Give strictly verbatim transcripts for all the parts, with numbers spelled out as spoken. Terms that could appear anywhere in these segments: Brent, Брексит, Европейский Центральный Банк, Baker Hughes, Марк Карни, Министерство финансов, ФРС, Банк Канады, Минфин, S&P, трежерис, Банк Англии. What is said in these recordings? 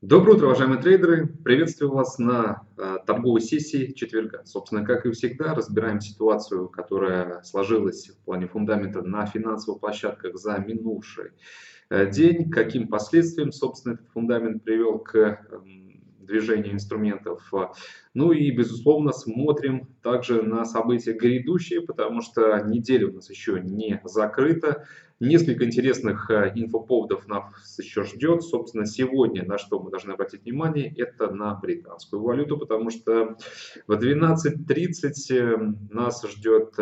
Доброе утро, уважаемые трейдеры! Приветствую вас на э, торговой сессии четверга. Собственно, как и всегда, разбираем ситуацию, которая сложилась в плане фундамента на финансовых площадках за минувший э, день. Каким последствиям, собственно, этот фундамент привел к э, движению инструментов. Ну и, безусловно, смотрим также на события грядущие, потому что неделя у нас еще не закрыта. Несколько интересных инфоповодов нас еще ждет. Собственно, сегодня на что мы должны обратить внимание, это на британскую валюту, потому что в двенадцать тридцать нас ждет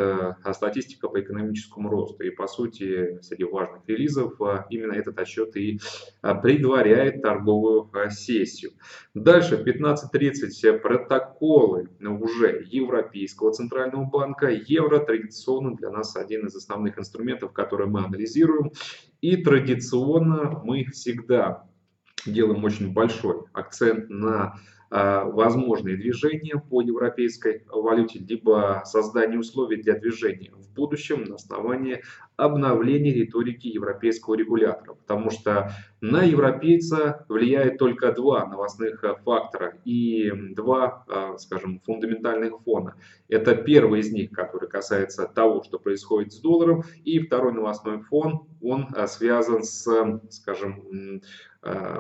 статистика по экономическому росту. И, по сути, среди важных релизов именно этот отчет и предваряет торговую сессию. Дальше в пятнадцать тридцать протоколы уже Европейского Центрального Банка. Евро традиционно для нас один из основных инструментов, которые мы анализируем. И традиционно мы всегда делаем очень большой акцент на э, возможные движения по европейской валюте, либо создание условий для движения в будущем на основании обновления риторики европейского регулятора. Потому что на европейца влияет только два новостных фактора и два, э, скажем, фундаментальных фона. Это первый из них, который касается того, что происходит с долларом, и второй новостной фон, он э, связан с, скажем,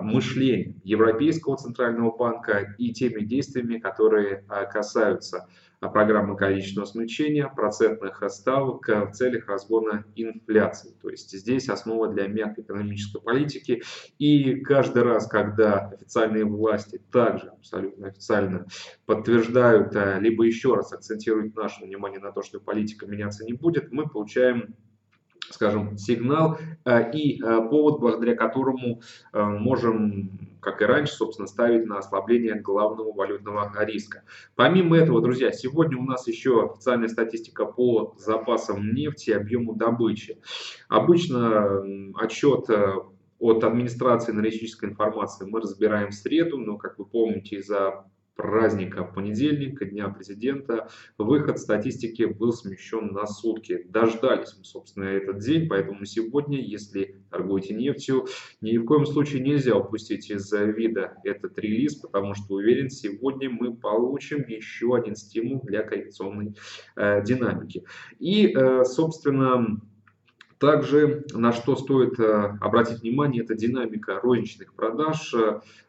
мышлением Европейского Центрального Банка и теми действиями, которые касаются программы количественного смягчения, процентных ставок в целях разгона инфляции. То есть здесь основа для мягкой экономической политики. И каждый раз, когда официальные власти также абсолютно официально подтверждают, либо еще раз акцентируют наше внимание на то, что политика меняться не будет, мы получаем, скажем, сигнал и повод, благодаря которому можем, как и раньше, собственно, ставить на ослабление главного валютного риска. Помимо этого, друзья, сегодня у нас еще официальная статистика по запасам нефти и объему добычи. Обычно отчет от администрации аналитической информации мы разбираем в среду, но, как вы помните, из-за праздника понедельника, Дня президента, выход статистики был смещен на сутки. Дождались мы, собственно, этот день, поэтому сегодня, если торгуете нефтью, ни в коем случае нельзя упустить из вида этот релиз, потому что, уверен, сегодня мы получим еще один стимул для коррекционной э, динамики. И, э, собственно, также на что стоит э, обратить внимание, это динамика розничных продаж.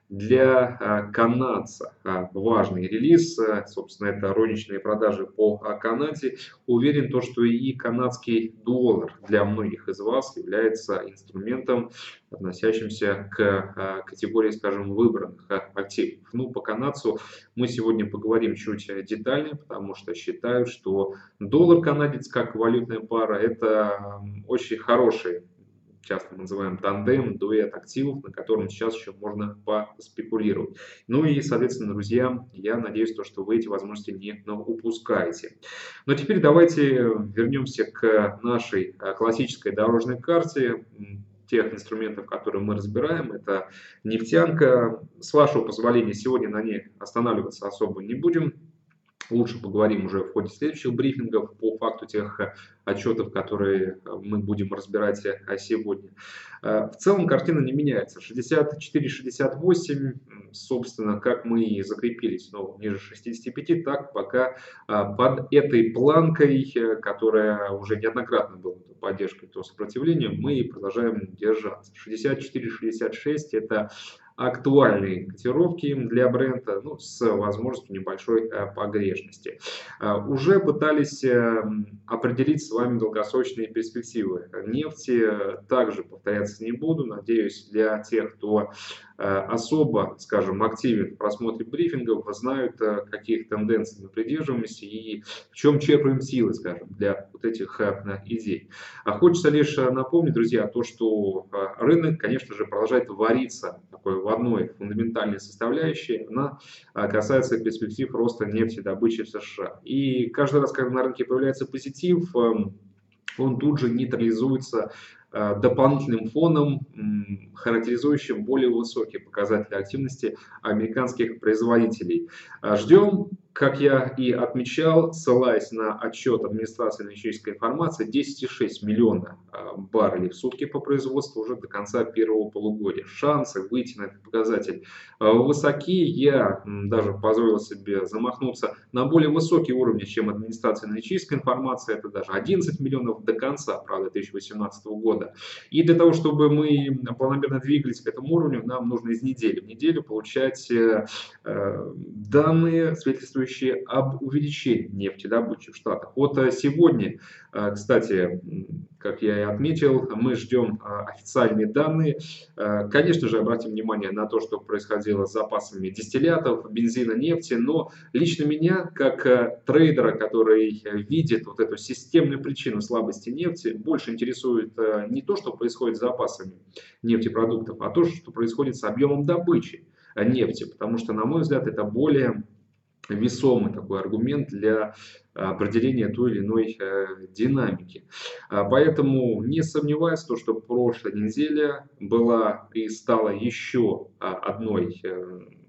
Для канадца важный релиз, собственно, это розничные продажи по Канаде. Уверен, то, что и канадский доллар для многих из вас является инструментом, относящимся к категории, скажем, выбранных активов. Ну, по канадцу мы сегодня поговорим чуть детальнее, потому что считаю, что доллар-канадец как валютная пара – это очень хороший, часто мы называем тандем, дуэт активов, на котором сейчас еще можно поспекулировать. Ну и, соответственно, друзья, я надеюсь, то, что вы эти возможности не упускаете. Но теперь давайте вернемся к нашей классической дорожной карте тех инструментов, которые мы разбираем. Это нефтянка. С вашего позволения, сегодня на ней останавливаться особо не будем. Лучше поговорим уже в ходе следующих брифингов по факту тех отчетов, которые мы будем разбирать сегодня. В целом картина не меняется. шестьдесят четыре шестьдесят восемь, собственно, как мы и закрепились снова ниже шестидесяти пяти, так пока под этой планкой, которая уже неоднократно была то поддержкой, то сопротивлением, мы и продолжаем держаться. шестьдесят четыре шестьдесят шесть это актуальные котировки для Брента, ну, с возможностью небольшой э, погрешности. Э, уже пытались э, определить с вами долгосрочные перспективы нефти, э, также повторяться не буду, надеюсь, для тех, кто э, особо, скажем, активен в просмотре брифингов, знают, э, каких тенденций мы придерживаемся и в чем черпаем силы, скажем, для вот этих э, идей. А хочется лишь напомнить, друзья, то, что э, рынок, конечно же, продолжает вариться такой в одной фундаментальной составляющей, она касается перспектив роста нефтедобычи в США. И каждый раз, когда на рынке появляется позитив, он тут же нейтрализуется дополнительным фоном, характеризующим более высокие показатели активности американских производителей. Ждем, как я и отмечал, ссылаясь на отчет администрации энергетической информации, десять целых шесть десятых миллиона баррелей в сутки по производству уже до конца первого полугодия. Шансы выйти на этот показатель высоки. Я даже позволил себе замахнуться на более высокие уровни, чем администрация энергетической информации. Это даже одиннадцать миллионов до конца, правда, две тысячи восемнадцатого года. И для того, чтобы мы планомерно двигались к этому уровню, нам нужно из недели в неделю получать э, данные, свидетельствующие об увеличении нефтедобычи в Штатах. Вот сегодня, кстати, как я и отметил, мы ждем официальные данные. Конечно же, обратим внимание на то, что происходило с запасами дистиллятов, бензина, нефти, но лично меня, как трейдера, который видит вот эту системную причину слабости нефти, больше интересует не то, что происходит с запасами нефтепродуктов, а то, что происходит с объемом добычи нефти, потому что, на мой взгляд, это более весомый такой аргумент для определения той или иной динамики. Поэтому не сомневаюсь, то, что прошлая неделя была и стала еще одной,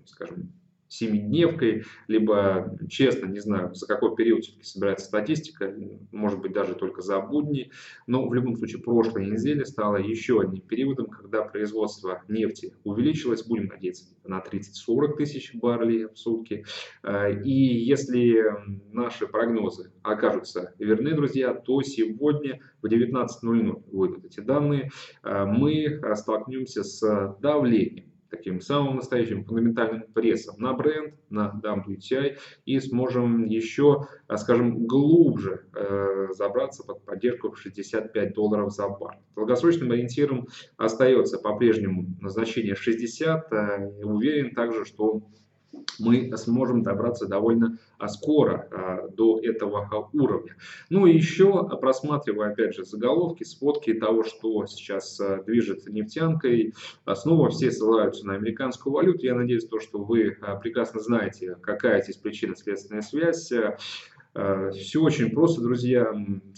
скажем, семидневкой, либо, честно, не знаю, за какой период все-таки собирается статистика, может быть, даже только за будни, но в любом случае прошлой неделе стало еще одним периодом, когда производство нефти увеличилось, будем надеяться, на тридцать-сорок тысяч баррелей в сутки, и если наши прогнозы окажутся верны, друзья, то сегодня в девятнадцать ноль ноль выйдут эти данные, мы столкнемся с давлением, таким самым настоящим фундаментальным прессом на Brent, на дабл ю ти ай, и сможем еще, скажем, глубже э, забраться под поддержку в шестьдесят пять долларов за баррель. Долгосрочным ориентиром остается по-прежнему значение шестьдесят. Э, уверен также, что мы сможем добраться довольно скоро а, до этого уровня. Ну и еще, просматривая опять же заголовки, сводки того, что сейчас а, движется нефтянкой, а, снова все ссылаются на американскую валюту. Я надеюсь, то, что вы а, прекрасно знаете, какая здесь причинно-следственная связь. Все очень просто, друзья.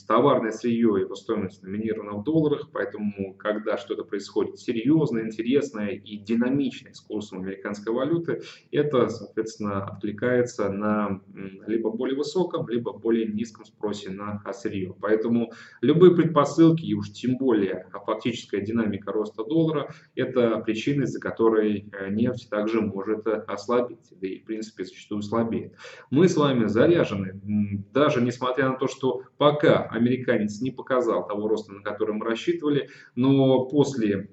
Товарное сырье, его стоимость номинирована в долларах, поэтому, когда что-то происходит серьезное, интересное и динамичное с курсом американской валюты, это, соответственно, откликается на либо более высоком, либо более низком спросе на сырье. Поэтому любые предпосылки, и уж тем более фактическая динамика роста доллара, это причины, из-за которой нефть также может ослабить, да и, в принципе, зачастую слабеет. Мы с вами заряжены. Даже несмотря на то, что пока американец не показал того роста, на который мы рассчитывали, но после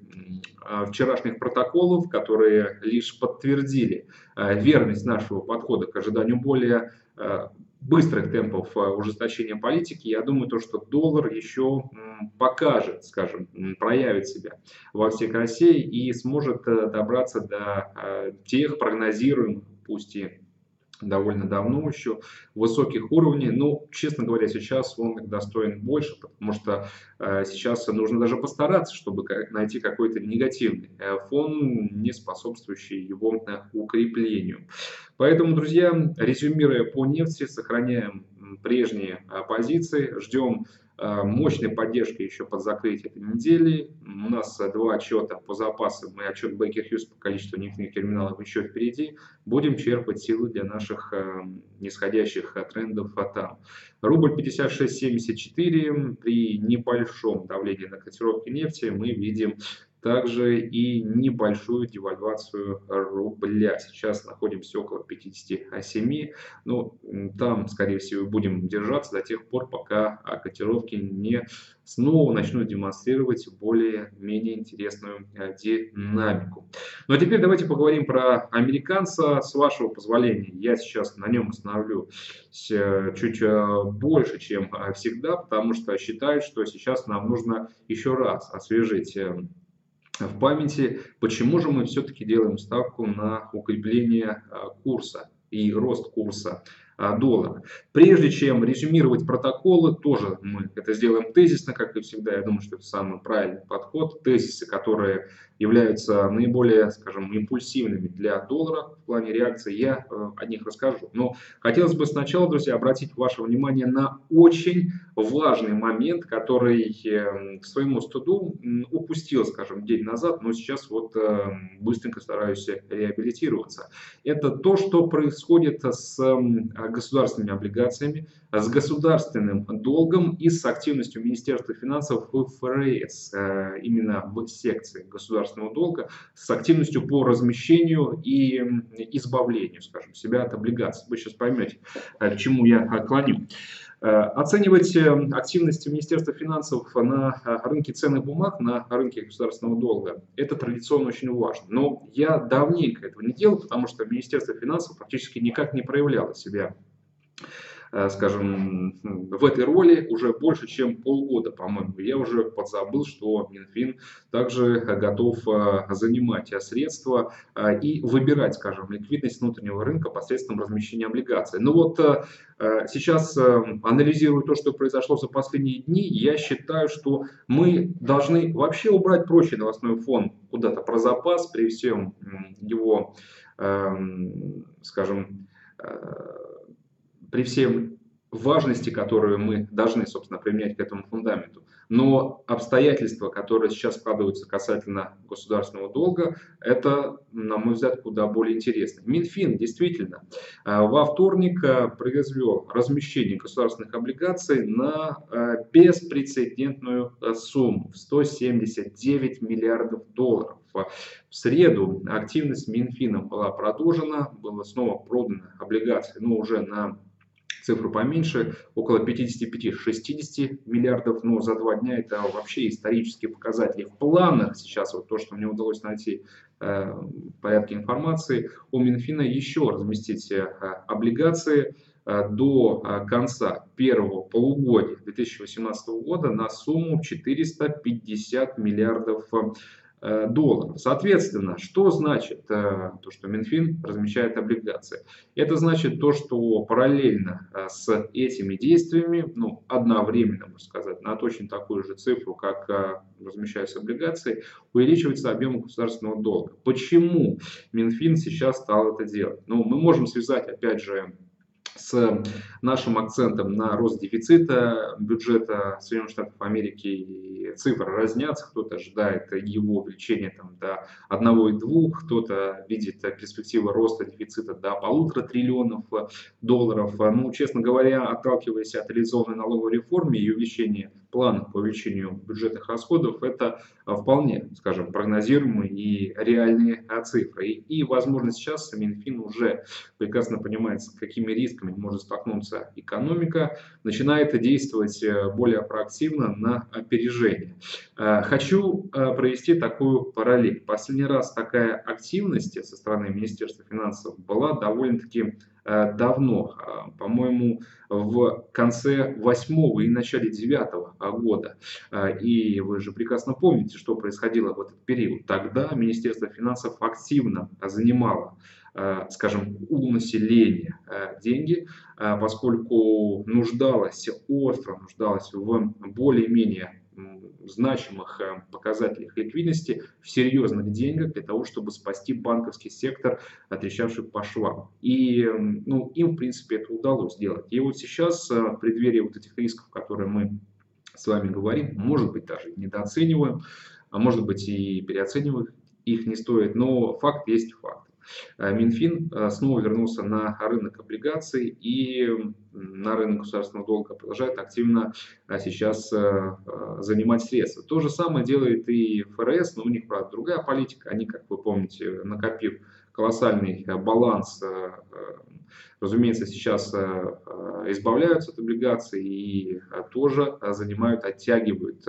вчерашних протоколов, которые лишь подтвердили верность нашего подхода к ожиданию более быстрых темпов ужесточения политики, я думаю, то, что доллар еще покажет, скажем, проявит себя во всей красе и сможет добраться до тех прогнозируемых, пусть и довольно давно еще, высоких уровней, но, честно говоря, сейчас он достоин больше, потому что э, сейчас нужно даже постараться, чтобы найти какой-то негативный э, фон, не способствующий его э, укреплению. Поэтому, друзья, резюмируя по нефти, сохраняем прежние э, позиции, ждем мощной поддержки еще под закрытие этой недели. У нас два отчета по запасам и отчет Baker Hughes по количеству нефтяных терминалов еще впереди. Будем черпать силы для наших э, нисходящих трендов там. Рубль пятьдесят шесть семьдесят четыре. При небольшом давлении на котировки нефти мы видим также и небольшую девальвацию рубля. Сейчас находимся около пятидесяти семи, но там, скорее всего, будем держаться до тех пор, пока котировки не снова начнут демонстрировать более-менее интересную динамику. Ну а теперь давайте поговорим про американца. С вашего позволения, я сейчас на нем остановлюсь чуть больше, чем всегда, потому что считаю, что сейчас нам нужно еще раз освежить в памяти, почему же мы все-таки делаем ставку на укрепление курса и рост курса доллара. Прежде чем резюмировать протоколы, тоже мы это сделаем тезисно, как и всегда. Я думаю, что это самый правильный подход. Тезисы, которые являются наиболее, скажем, импульсивными для доллара в плане реакции, я э, о них расскажу. Но хотелось бы сначала, друзья, обратить ваше внимание на очень важный момент, который э, к своему стыду упустил, скажем, день назад, но сейчас вот э, быстренько стараюсь реабилитироваться. Это то, что происходит с э, государственными облигациями, с государственным долгом и с активностью Министерства финансов эф эр эс, э, именно в секции государственного долга, с активностью по размещению и избавлению, скажем, себя от облигаций. Вы сейчас поймете, к чему я клоню. Оценивать активность Министерства финансов на рынке ценных бумаг, на рынке государственного долга, это традиционно очень важно. Но я давненько этого не делал, потому что Министерство финансов практически никак не проявляло себя, скажем, в этой роли уже больше, чем полгода, по-моему. Я уже подзабыл, что Минфин также готов занимать средства и выбирать, скажем, ликвидность внутреннего рынка посредством размещения облигаций. Ну вот сейчас, анализируя то, что произошло за последние дни, я считаю, что мы должны вообще убрать прочий новостной фон куда-то про запас, при всем его, скажем, при всей важности, которую мы должны, собственно, применять к этому фундаменту. Но обстоятельства, которые сейчас складываются касательно государственного долга, это, на мой взгляд, куда более интересно. Минфин действительно во вторник произвел размещение государственных облигаций на беспрецедентную сумму в сто семьдесят девять миллиардов долларов. В среду активность Минфина была продолжена, было снова продано облигации, но уже на цифру поменьше, около пятидесяти пяти — шестидесяти миллиардов, но за два дня это вообще исторические показатели. В планах сейчас, вот то, что мне удалось найти э, в порядке информации, у Минфина еще разместить э, облигации э, до э, конца первого полугодия две тысячи восемнадцатого года на сумму четыреста пятьдесят миллиардов долларов. Соответственно, что значит э, то, что Минфин размещает облигации? Это значит то, что параллельно э, с этими действиями, ну, одновременно, можно сказать, на точно такую же цифру, как э, размещаются облигации, увеличивается объем государственного долга. Почему Минфин сейчас стал это делать? Ну, мы можем связать, опять же, с нашим акцентом на рост дефицита бюджета Соединенных Штатов Америки, и цифры разнятся. Кто-то ожидает его увеличения там, до одного и двух, кто-то видит перспективы роста дефицита до полутора триллионов долларов. Ну, честно говоря, отталкиваясь от реализованной налоговой реформы и увеличения планов по увеличению бюджетных расходов, это вполне, скажем, прогнозируемые и реальные цифры. И, и возможно, сейчас Минфин уже прекрасно понимает, с какими рисками может столкнуться экономика, начинает действовать более проактивно на опережение. Хочу провести такую параллель. Последний раз такая активность со стороны Министерства финансов была довольно-таки давно, по-моему, в конце восьмого и начале девятого года. И вы же прекрасно помните, что происходило в этот период. Тогда Министерство финансов активно занимало, скажем, у населения деньги, поскольку нуждалось, остро нуждалось в более-менее значимых показателях ликвидности, в серьезных деньгах для того, чтобы спасти банковский сектор, трещавший по швам. И ну, им, в принципе, это удалось сделать. И вот сейчас, в преддверии вот этих рисков, которые мы с вами говорим, может быть, даже недооцениваем, а может быть, и переоцениваем их не стоит, но факт есть факт. Минфин снова вернулся на рынок облигаций и на рынок государственного долга, продолжает активно сейчас занимать средства. То же самое делает и эф эр эс, но у них, правда, другая политика. Они, как вы помните, накопив колоссальный баланс, разумеется, сейчас избавляются от облигаций и тоже занимают, оттягивают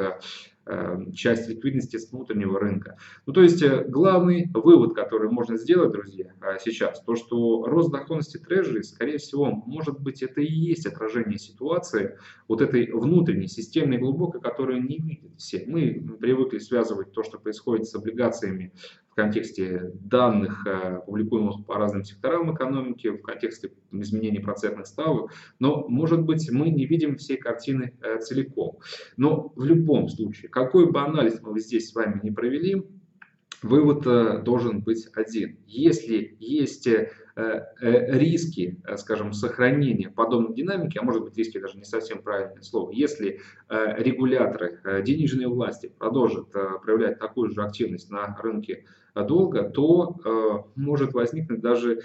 часть ликвидности с внутреннего рынка. Ну, то есть главный вывод, который можно сделать, друзья, сейчас, то, что рост доходности трежери, скорее всего, может быть, это и есть отражение ситуации вот этой внутренней, системной, глубокой, которую не видят все. Мы привыкли связывать то, что происходит с облигациями в контексте данных, публикуемых по разным секторам экономики, в контексте изменений процентных ставок, но, может быть, мы не видим всей картины целиком. Но в любом случае, какой бы анализ мы здесь с вами не провели, вывод должен быть один. Если есть риски, скажем, сохранения подобной динамики, а может быть риски даже не совсем правильное слово, если регуляторы, денежные власти продолжат проявлять такую же активность на рынке долга, то может возникнуть даже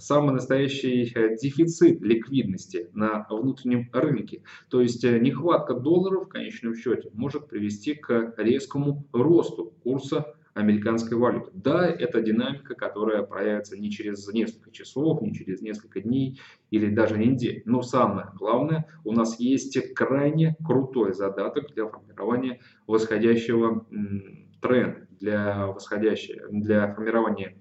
самый настоящий дефицит ликвидности на внутреннем рынке. То есть нехватка долларов в конечном счете может привести к резкому росту курса американской валюты. Да, это динамика, которая проявится не через несколько часов, не через несколько дней или даже недель. Но самое главное, у нас есть крайне крутой задаток для формирования восходящего тренда, для, восходящего, для формирования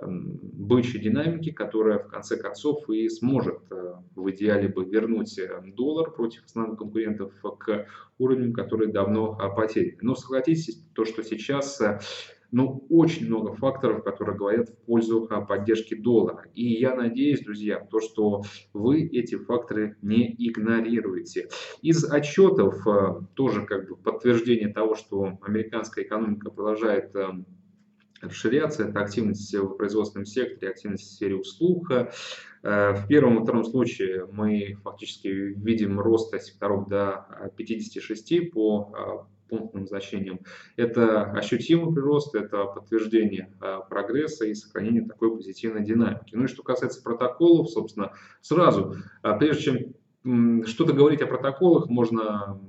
бычьей динамики, которая в конце концов и сможет в идеале бы вернуть доллар против основных конкурентов к уровням, которые давно потеряны. Но согласитесь, то, что сейчас ну, очень много факторов, которые говорят в пользу поддержки доллара. И я надеюсь, друзья, то, что вы эти факторы не игнорируете. Из отчетов тоже как бы подтверждение того, что американская экономика продолжает расширяться, это активность в производственном секторе, активность в сфере услуг. В первом и втором случае мы фактически видим рост от секторов до пятидесяти шести по пунктным значениям. Это ощутимый прирост, это подтверждение прогресса и сохранение такой позитивной динамики. Ну и что касается протоколов, собственно, сразу, прежде чем что-то говорить о протоколах, можно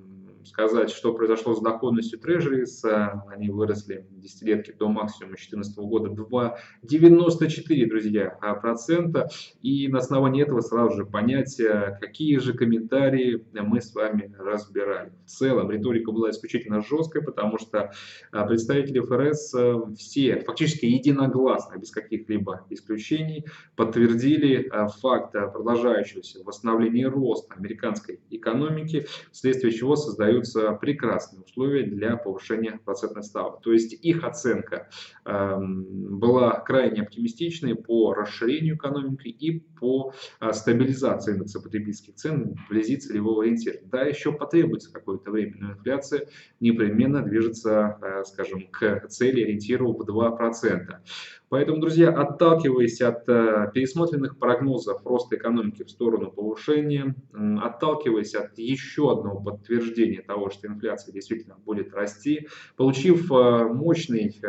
сказать, что произошло с доходностью трежерис. Они выросли в десятилетке до максимума две тысячи четырнадцатого года два целых девяносто четыре сотых процента. И на основании этого сразу же понять, какие же комментарии мы с вами разбирали. В целом риторика была исключительно жесткой, потому что представители ФРС все фактически единогласно, без каких-либо исключений, подтвердили факт продолжающегося восстановления роста американской экономики, вследствие чего создают прекрасные условия для повышения процентной ставок. То есть их оценка э, была крайне оптимистичной по расширению экономики и по э, стабилизации индекса потребительских цен вблизи целевого ориентира. Да, еще потребуется какое-то время, но инфляция непременно движется, э, скажем, к цели ориентиру в два процента. Поэтому, друзья, отталкиваясь от э, пересмотренных прогнозов роста экономики в сторону повышения, э, отталкиваясь от еще одного подтверждения того, что инфляция действительно будет расти, получив э, мощный э,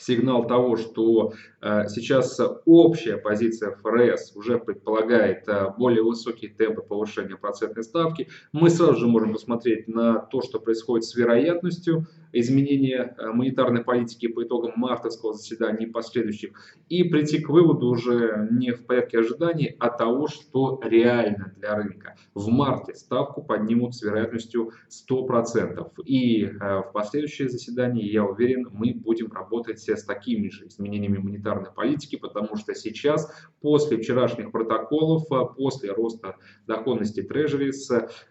сигнал того, что э, сейчас общая позиция ФРС уже предполагает э, более высокие темпы повышения процентной ставки, мы сразу же можем посмотреть на то, что происходит с вероятностью изменения монетарной политики по итогам мартовского заседания и последующих, и прийти к выводу уже не в порядке ожиданий, а того, что реально для рынка. В марте ставку поднимут с вероятностью сто процентов. И в последующее заседание, я уверен, мы будем работать с такими же изменениями монетарной политики, потому что сейчас, после вчерашних протоколов, после роста доходности трежерис,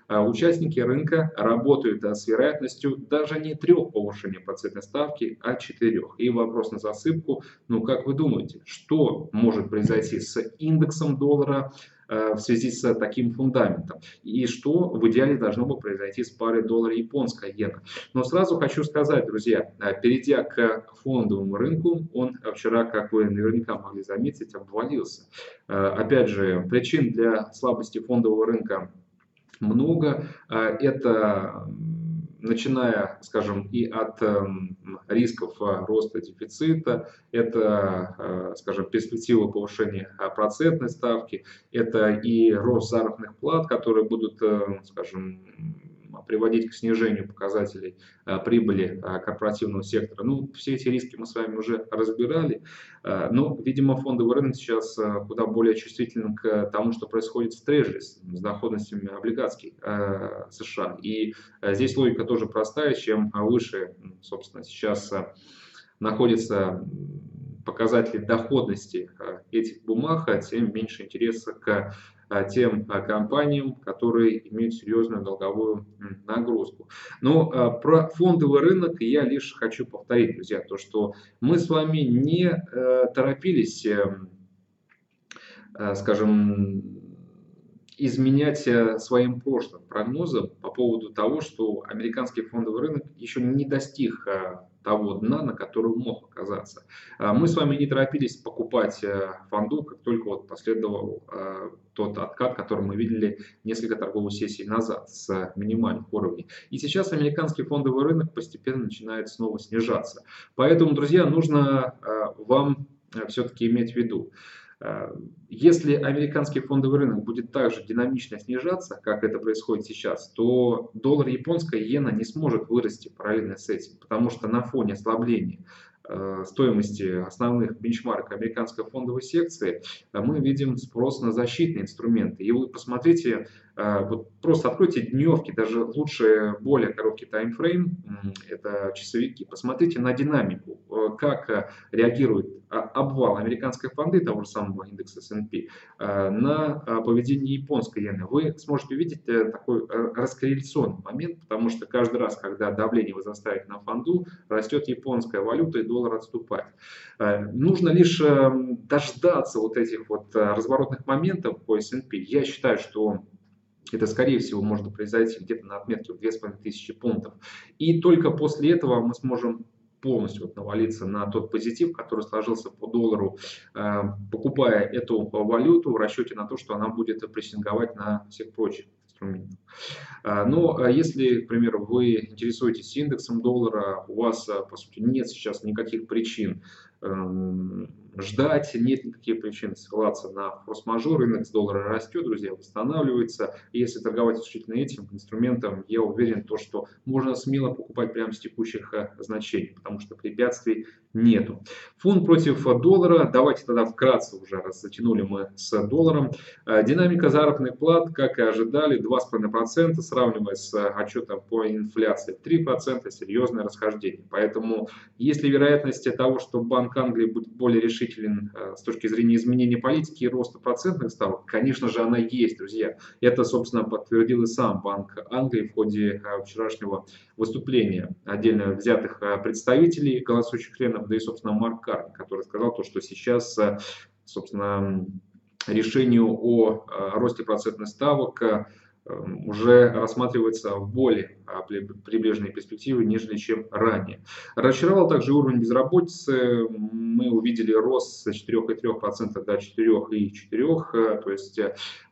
участники рынка работают с вероятностью даже не трех повышения процентной ставки, а четырех. И вопрос на засыпку. Ну, как вы думаете, что может произойти с индексом доллара в связи с таким фундаментом, и что в идеале должно бы произойти с парой доллара-японская иена. Но сразу хочу сказать, друзья, перейдя к фондовому рынку, он вчера, как вы наверняка могли заметить, обвалился. Опять же, причин для слабости фондового рынка много. Это начиная, скажем, и от э, рисков роста дефицита, это, э, скажем, перспектива повышения процентной ставки, это и рост заработных плат, которые будут, э, скажем, приводить к снижению показателей а, прибыли а, корпоративного сектора. Ну, все эти риски мы с вами уже разбирали, а, но, видимо, фондовый рынок сейчас а, куда более чувствителен к тому, что происходит в трежерис с доходностями облигаций а, США. И а, здесь логика тоже простая, чем выше, собственно, сейчас а, находится показатели доходности а, этих бумаг, а, тем меньше интереса к тем компаниям, которые имеют серьезную долговую нагрузку. Но про фондовый рынок я лишь хочу повторить, друзья, то, что мы с вами не торопились, скажем, изменять своим прошлым прогнозам по поводу того, что американский фондовый рынок еще не достиг того дна, на котором мог оказаться. Мы с вами не торопились покупать фонду, как только вот последовал тот откат, который мы видели несколько торговых сессий назад с минимальных уровней. И сейчас американский фондовый рынок постепенно начинает снова снижаться. Поэтому, друзья, нужно вам все-таки иметь в виду, если американский фондовый рынок будет также динамично снижаться, как это происходит сейчас, то доллар японская иена не сможет вырасти параллельно с этим, потому что на фоне ослабления стоимости основных бенчмарков американской фондовой секции мы видим спрос на защитные инструменты. И вы посмотрите, вот просто откройте дневки, даже лучше более короткий таймфрейм, это часовики, посмотрите на динамику, как реагирует обвал американской фонды, того же самого индекса эс энд пи, на поведение японской иены. Вы сможете увидеть такой раскорреляционный момент, потому что каждый раз, когда давление возрастает на фонду, растет японская валюта и доллар отступает. Нужно лишь дождаться вот этих вот разворотных моментов по эс энд пи. Я считаю, что это, скорее всего, может произойти где-то на отметке в две тысячи пятьсот пунктов. И только после этого мы сможем полностью вот навалиться на тот позитив, который сложился по доллару, покупая эту валюту в расчете на то, что она будет прессинговать на всех прочих инструментах. Но если, к примеру, вы интересуетесь индексом доллара, у вас, по сути, нет сейчас никаких причин ждать, нет никаких причин ссылаться на форс-мажор, индекс доллара растет, друзья, восстанавливается. Если торговать исключительно этим инструментом, я уверен, то, что можно смело покупать прямо с текущих значений, потому что препятствий нету. Фунт против доллара, давайте тогда вкратце уже, раз затянули мы с долларом. Динамика заработных плат, как и ожидали, два с половиной процента, сравнивая с отчетом по инфляции три процента, серьезное расхождение. Поэтому, если вероятность того, что Банк Англии будет более решителен с точки зрения изменения политики и роста процентных ставок, конечно же, она есть, друзья. Это, собственно, подтвердил и сам Банк Англии в ходе вчерашнего выступления отдельно взятых представителей, голосующих членов, да и, собственно, Марк Карни, который сказал то, что сейчас, собственно, решению о росте процентных ставок уже рассматривается в более приближенной перспективе, нежели чем ранее. Разочаровал также уровень безработицы. Мы увидели рост с четырёх и трёх десятых процента до четырёх и четырёх десятых процента, то есть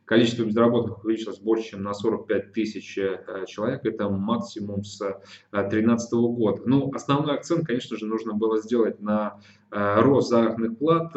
количество безработных увеличилось больше, чем на сорок пять тысяч человек. Это максимум с две тысячи тринадцатого года. Ну, основной акцент, конечно же, нужно было сделать на рост заработных плат.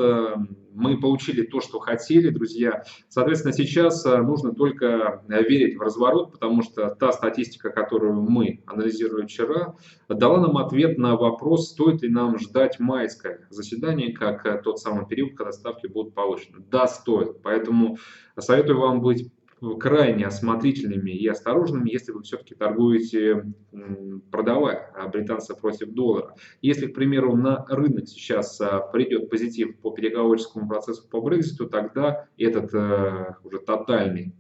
Мы получили то, что хотели, друзья. Соответственно, сейчас нужно только верить в разворот, потому что та статистика, которую мы анализировали вчера, дала нам ответ на вопрос, стоит ли нам ждать майское заседание, как тот самый период, когда ставки будут повышены. Да, стоит. Поэтому советую вам быть крайне осмотрительными и осторожными, если вы все-таки торгуете, продавая британцев против доллара. Если, к примеру, на рынок сейчас придет позитив по переговорческому процессу по Брекситу, тогда этот уже тотальный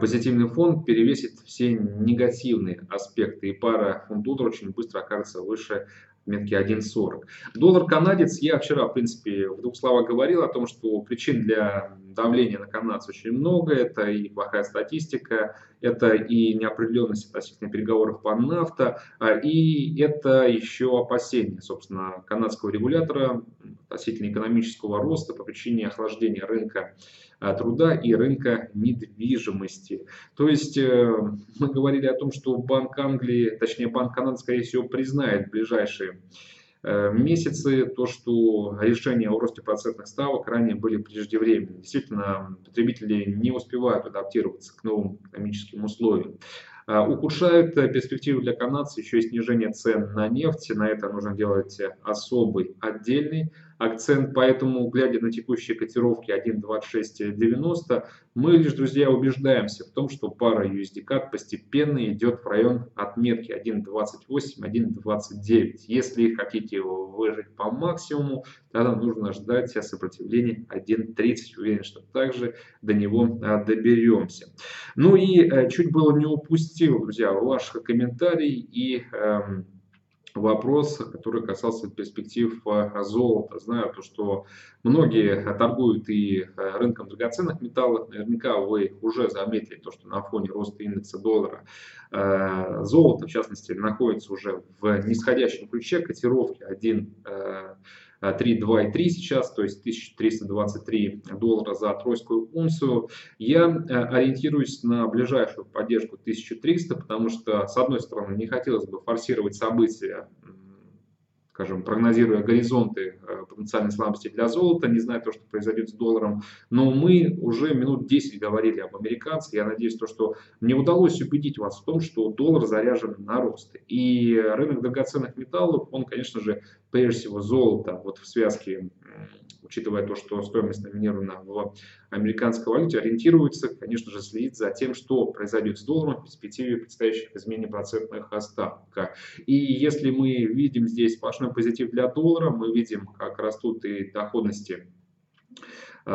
позитивный фон перевесит все негативные аспекты, и пара фунт-доллар очень быстро окажется выше метки один сорок. Доллар-канадец, я вчера, в принципе, в двух словах говорил о том, что причин для давления на канадца очень много. Это и плохая статистика, это и неопределенность относительно переговоров по нафта, и это еще опасения, собственно, канадского регулятора относительно экономического роста по причине охлаждения рынка труда и рынка недвижимости. То есть мы говорили о том, что Банк Англии, точнее Банк Канады, скорее всего, признает в ближайшие месяцы то, что решения о росте процентных ставок ранее были преждевременны. Действительно, потребители не успевают адаптироваться к новым экономическим условиям. Ухудшают перспективы для канадцев еще и снижение цен на нефть. На это нужно делать особый отдельный акцент. Поэтому, глядя на текущие котировки один двадцать шесть девяносто, мы лишь, друзья, убеждаемся в том, что пара ю эс ди-кад постепенно идет в район отметки один двадцать восемь — один двадцать девять. Если хотите его выжать по максимуму, тогда нужно ждать сопротивления один тридцать. Уверен, что также до него доберемся. Ну и чуть было не упустил, друзья, ваших комментарий и эм, вопрос, который касался перспектив золота. Знаю то, что многие торгуют и рынком драгоценных металлов. Наверняка вы уже заметили то, что на фоне роста индекса доллара золото, в частности, находится уже в нисходящем ключе котировки один три два три сейчас, то есть тысяча триста двадцать три доллара за тройскую унцию. Я ориентируюсь на ближайшую поддержку тысяча триста, потому что, с одной стороны, не хотелось бы форсировать события, скажем, прогнозируя горизонты потенциальной слабости для золота, не зная то, что произойдет с долларом. Но мы уже минут десять говорили об американцах. Я надеюсь, то, что мне удалось убедить вас в том, что доллар заряжен на рост. И рынок драгоценных металлов, он, конечно же, прежде всего золото, вот в связке, учитывая то, что стоимость номинирована в американской валюте, ориентируется, конечно же, следит за тем, что произойдет с долларом в перспективе предстоящих изменений процентных ставок. И если мы видим здесь сплошной позитив для доллара, мы видим, как растут и доходности,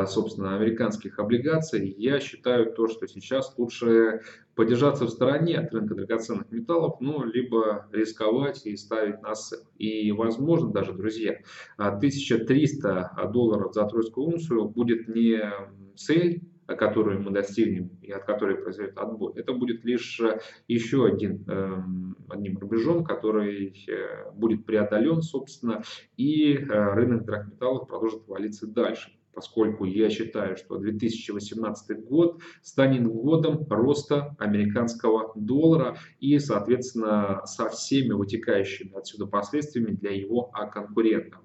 собственно, американских облигаций. Я считаю то, что сейчас лучше подержаться в стороне от рынка драгоценных металлов, ну, либо рисковать и ставить на сел. И, возможно, даже, друзья, тысяча триста долларов за тройскую унцию будет не цель, которую мы достигнем и от которой произойдет отбой. Это будет лишь еще один, э, одним рубежом, который будет преодолен, собственно, и рынок драгметаллов продолжит валиться дальше, поскольку я считаю, что две тысячи восемнадцатый год станет годом роста американского доллара и, соответственно, со всеми вытекающими отсюда последствиями для его конкурентов.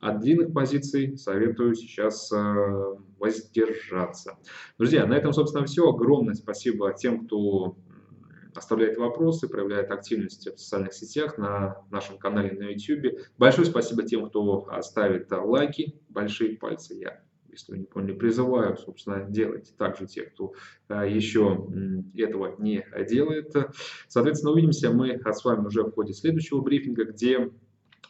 От длинных позиций советую сейчас воздержаться. Друзья, на этом, собственно, все. Огромное спасибо тем, кто оставляет вопросы, проявляет активность в социальных сетях, на нашем канале на YouTube. Большое спасибо тем, кто ставит лайки, большие пальцы. Я, если вы не поняли, призываю, собственно, делать. Также те, кто еще этого не делает. Соответственно, увидимся мы с вами уже в ходе следующего брифинга, где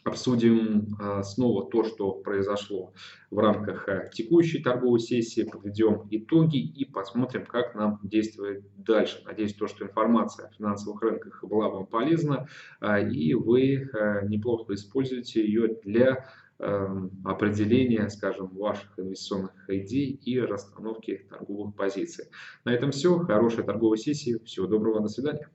обсудим снова то, что произошло в рамках текущей торговой сессии, подведем итоги и посмотрим, как нам действовать дальше. Надеюсь, то, что информация о финансовых рынках была вам полезна, и вы неплохо используете ее для определения, скажем, ваших инвестиционных идей и расстановки торговых позиций. На этом все. Хорошей торговой сессии. Всего доброго. До свидания.